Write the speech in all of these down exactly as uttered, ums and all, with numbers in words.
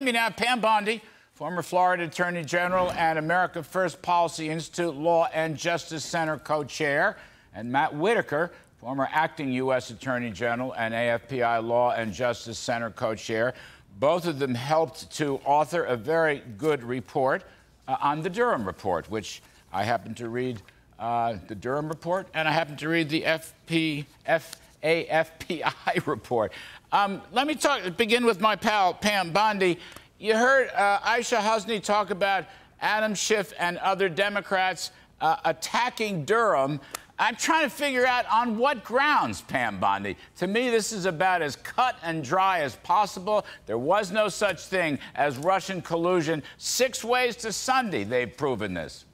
Me now, Pam Bondi, former Florida Attorney General and America First Policy Institute Law and Justice Center co-chair, and Matt Whitaker, former acting U S Attorney General and A F P I Law and Justice Center co-chair. Both of them helped to author a very good report uh, on the Durham Report, which I happen to read uh, the Durham Report, and I happen to read the F P F A F P I report. Um, let me talk, begin with my pal, Pam Bondi. You heard uh, Aisha Hosni talk about Adam Schiff and other Democrats uh, attacking Durham. I'm trying to figure out on what grounds, Pam Bondi. To me, this is about as cut and dry as possible. There was no such thing as Russian collusion. Six ways to Sunday, they've proven this.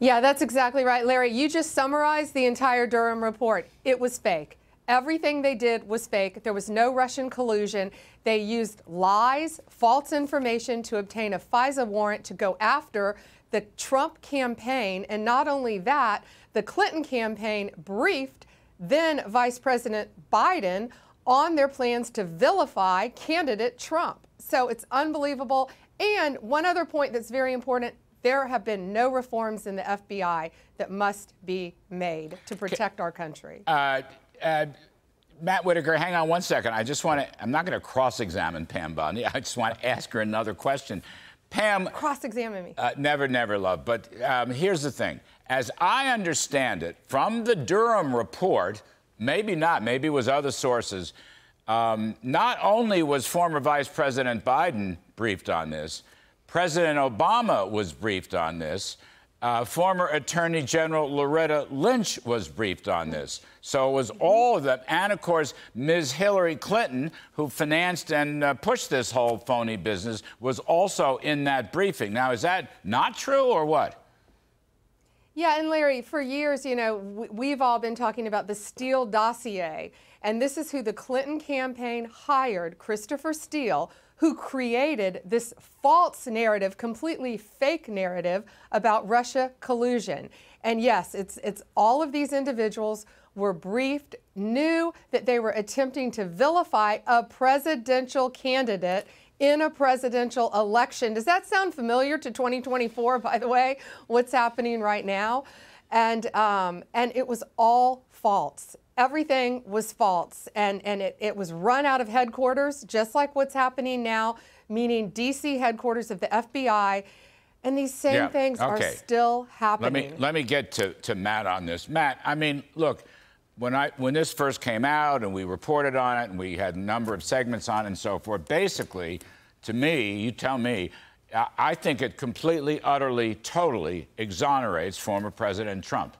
Yeah, that's exactly right, Larry. You just summarized the entire Durham report. It was fake. Everything they did was fake. There was no Russian collusion. They used lies, false information to obtain a FISA warrant to go after the Trump campaign. And not only that, the Clinton campaign briefed then Vice President Biden on their plans to vilify candidate Trump. So it's unbelievable. And one other point that's very important. There have been no reforms in the F B I that must be made to protect our country. Uh, uh, Matt Whitaker, hang on one second. I just want to, I'm not going to cross-examine Pam Bondi. I just want to ask her another question. Pam. Cross-examine me. Uh, never, never, love. But um, here's the thing. As I understand it, from the Durham report, maybe not, maybe it was other sources, um, not only was former Vice President Biden briefed on this, President Obama was briefed on this. Uh, former Attorney General Loretta Lynch was briefed on this. So it was all of them. And, of course, Miz Hillary Clinton, who financed and uh, pushed this whole phony business, was also in that briefing. Now, is that not true or what? Yeah, and Larry, for years, you know, we've all been talking about the Steele Dossier. And this is who the Clinton campaign hired, Christopher Steele, who created this false narrative, completely fake narrative about Russia collusion. And yes, it's, it's all of these individuals were briefed, knew that they were attempting to vilify a presidential candidate in a presidential election. Does that sound familiar to twenty twenty-four, by the way, what's happening right now? And, um, and it was all false. Everything was false, and, and it, it was run out of headquarters, just like what's happening now, meaning D C headquarters of the F B I, and these same yeah, things okay. are still happening. Let me, let me get to, to Matt on this. Matt, I mean, look, when, I, when this first came out and we reported on it and we had a number of segments on it and so forth, basically, to me, you tell me, I think it completely, utterly, totally exonerates former President Trump.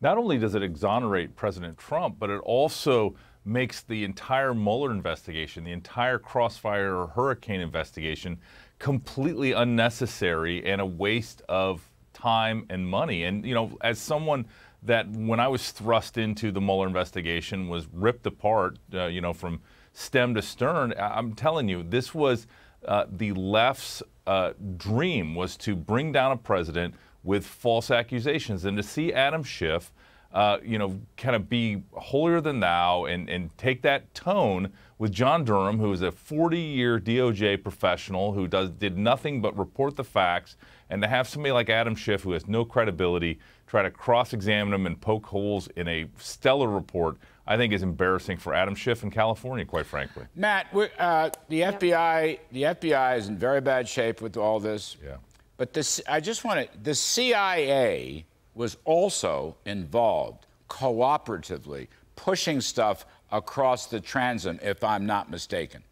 Not only does it exonerate President Trump, but it also makes the entire Mueller investigation, the entire Crossfire Hurricane investigation, completely unnecessary and a waste of time and money. And, you know, as someone that, when I was thrust into the Mueller investigation, was ripped apart, uh, you know, from stem to stern, I'm telling you, this was uh, the left's uh, dream, was to bring down a president with false accusations. And to see Adam Schiff, uh, you know, kind of be holier than thou and, and take that tone with John Durham, who is a forty-year D O J professional who does did nothing but report the facts, and to have somebody like Adam Schiff, who has no credibility, try to cross-examine him and poke holes in a stellar report, I think is embarrassing for Adam Schiff in California, quite frankly. Matt, uh, the yeah. F B I, the F B I is in very bad shape with all this. Yeah. But this, I just want to, the C I A was also involved cooperatively pushing stuff across the transom, if I'm not mistaken.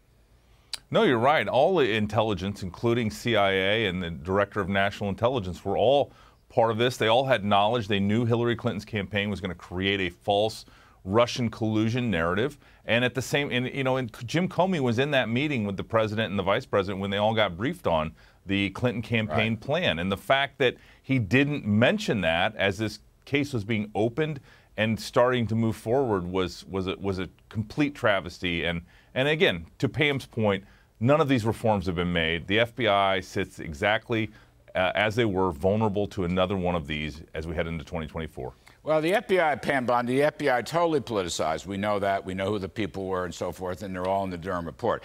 No, you're right. All intelligence, including C I A and the Director of National Intelligence, were all part of this. They all had knowledge. They knew Hillary Clinton's campaign was going to create a false Russian collusion narrative. And at the same, and, you know, and Jim Comey was in that meeting with the president and the vice president when they all got briefed on the Clinton campaign right. plan. And the fact that he didn't mention that as this case was being opened and starting to move forward was was a, was a complete travesty. And, and again, to Pam's point, none of these reforms have been made. The F B I sits exactly uh, as they were, vulnerable to another one of these as we head into twenty twenty-four. Well, the F B I, Pam Bondi, the F B I totally politicized. We know that. We know who the people were and so forth, and they're all in the Durham report.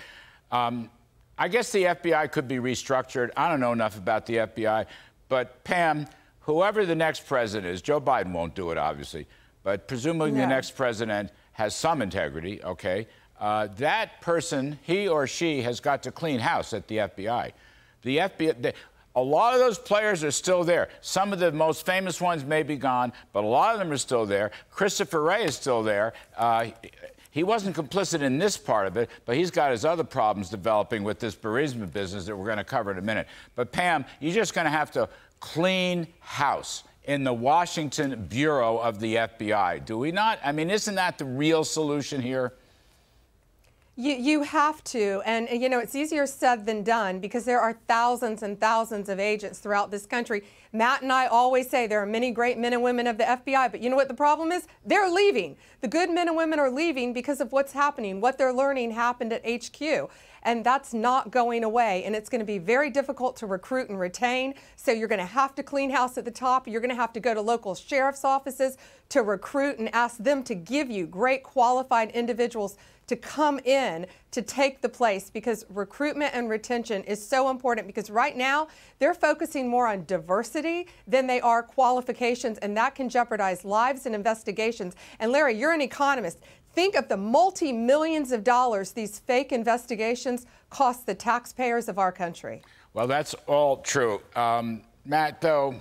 Um, I guess the F B I could be restructured. I don't know enough about the F B I. But, Pam, whoever the next president is, Joe Biden won't do it, obviously, but presumably yeah. the next president has some integrity, okay, uh, that person, he or she, has got to clean house at the F B I. The F B I... They, a lot of those players are still there. Some of the most famous ones may be gone, but a lot of them are still there. Christopher Wray is still there. Uh, he wasn't complicit in this part of it, but he's got his other problems developing with this Burisma business that we're going to cover in a minute. But, Pam, you're just going to have to clean house in the Washington Bureau of the F B I. Do we not? I mean, isn't that the real solution here? You, you have to, and you know, it's easier said than done because there are thousands and thousands of agents throughout this country. Matt and I always say there are many great men and women of the F B I, but you know what the problem is? They're leaving. The good men and women are leaving because of what's happening. What they're learning happened at H Q, and that's not going away, and it's going to be very difficult to recruit and retain, so you're going to have to clean house at the top. You're going to have to go to local sheriff's offices to recruit and ask them to give you great qualified individuals to come in to take the place, because recruitment and retention is so important, because right now they're focusing more on diversity than they are qualifications, and that can jeopardize lives and investigations. And Larry, you're an economist. Think of the multi-millions of dollars these fake investigations cost the taxpayers of our country. Well, that's all true. Um, Matt, though,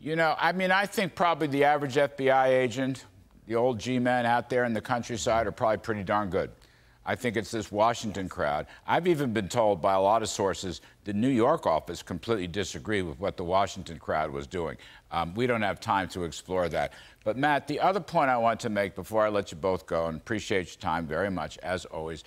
you know, I mean, I think probably the average F B I agent, the old G-men out there in the countryside, are probably pretty darn good. I think it's this Washington crowd. I've even been told by a lot of sources the New York office completely disagreed with what the Washington crowd was doing. Um, we don't have time to explore that. But, Matt, the other point I want to make before I let you both go, and appreciate your time very much, as always,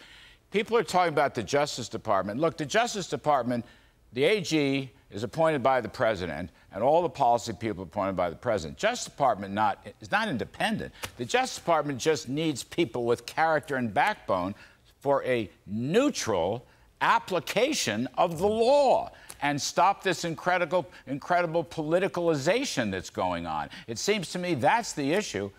people are talking about the Justice Department. Look, the Justice Department, the A G is appointed by the president, and all the policy people appointed by the president. Justice Department not, is not independent. The Justice Department just needs people with character and backbone for a neutral application of the law and stop this incredible, incredible politicalization that's going on. It seems to me that's the issue.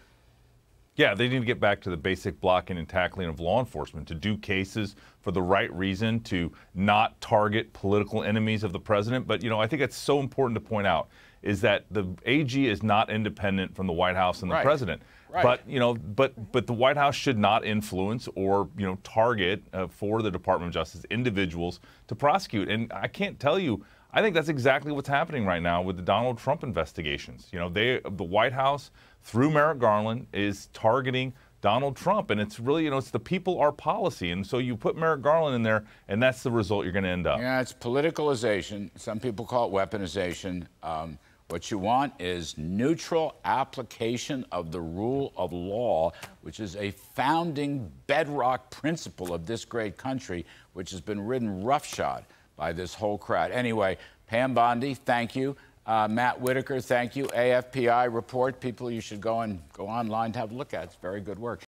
Yeah, they need to get back to the basic blocking and tackling of law enforcement, to do cases for the right reason, to not target political enemies of the president. But, you know, I think it's so important to point out is that the A G is not independent from the White House and the right. president. Right. But, you know, but but the White House should not influence or, you know, target uh, for the Department of Justice individuals to prosecute. And I can't tell you, I think that's exactly what's happening right now with the Donald Trump investigations. You know, they, the White House, through Merrick Garland, is targeting Donald Trump. And it's really, you know, it's the people are policy. And so you put Merrick Garland in there, and that's the result you're going to end up. Yeah, it's politicalization. Some people call it weaponization. Um, what you want is neutral application of the rule of law, which is a founding bedrock principle of this great country, which has been ridden roughshod by this whole crowd. Anyway, Pam Bondi, thank you. Uh, Matt Whitaker, thank you. A F P I Report, people, you should go and go online to have a look at. It's very good work.